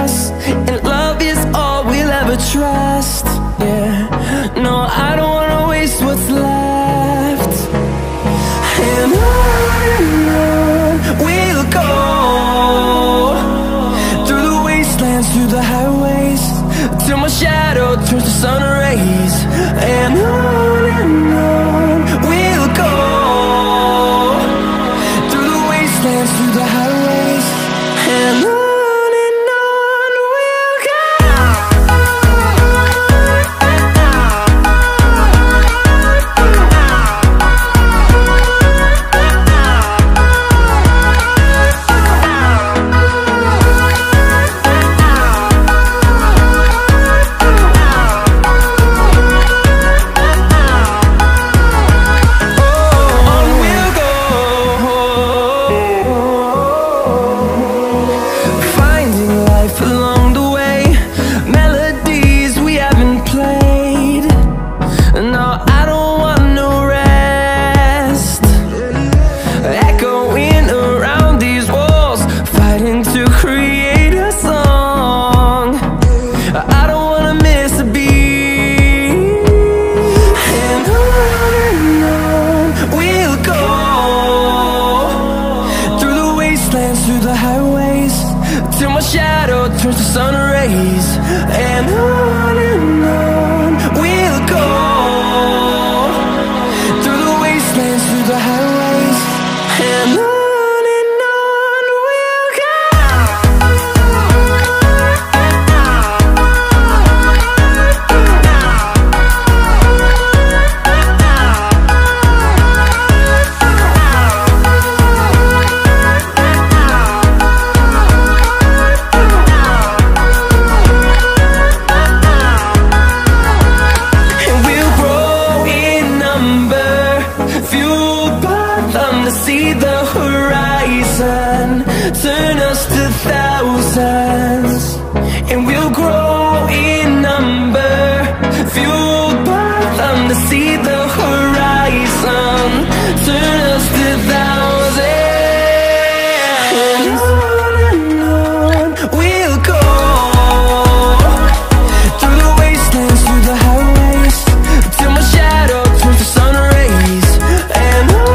us, and love is all we'll ever trust. Yeah, no, I don't wanna waste what's left. And on we'll go, through the wastelands, through the highways, till my shadow turns to sun rays. And on we'll go, through the wastelands, through the highways, and on. Through the highways, till my shadow turns to sun rays, and on we'll go, through the wastelands, through the highways, and on. See the horizon, turn us to thousands, and we'll grow in number, fueled by them to see the horizon, turn us to thousands, and on we'll go, through the wastelands, through the highways, till my shadow turns to sun rays, and on.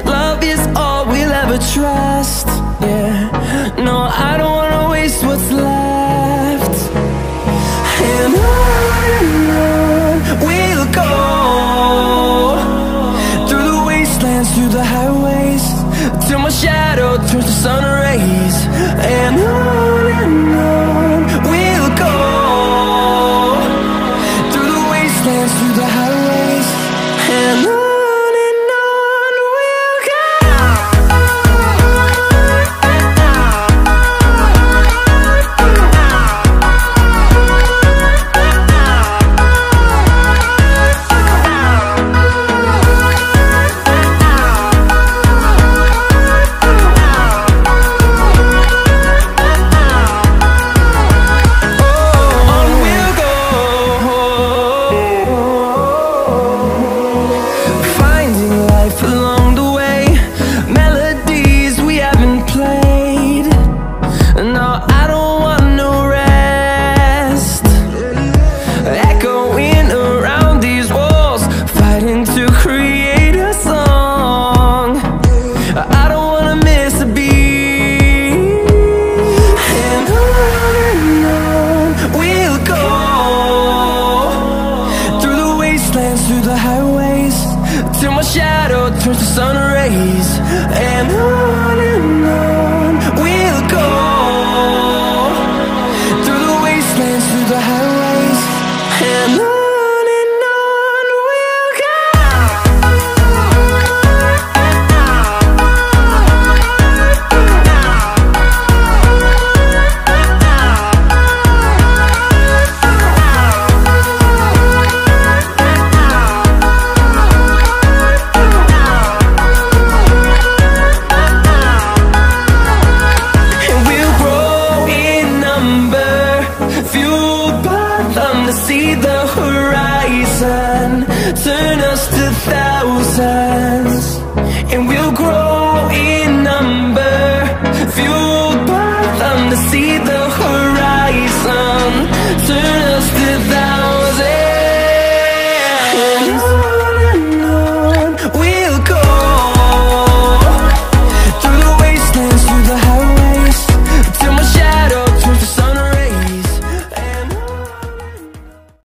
and love is all we'll ever trust. Yeah, no, I don't wanna waste what's left. And on we'll go, through the wastelands, through the highways, till my shadow turns to sun rays, and on we'll go, through the wastelands, through the highways, and on we'll go. See the horizon, turn us to thousands.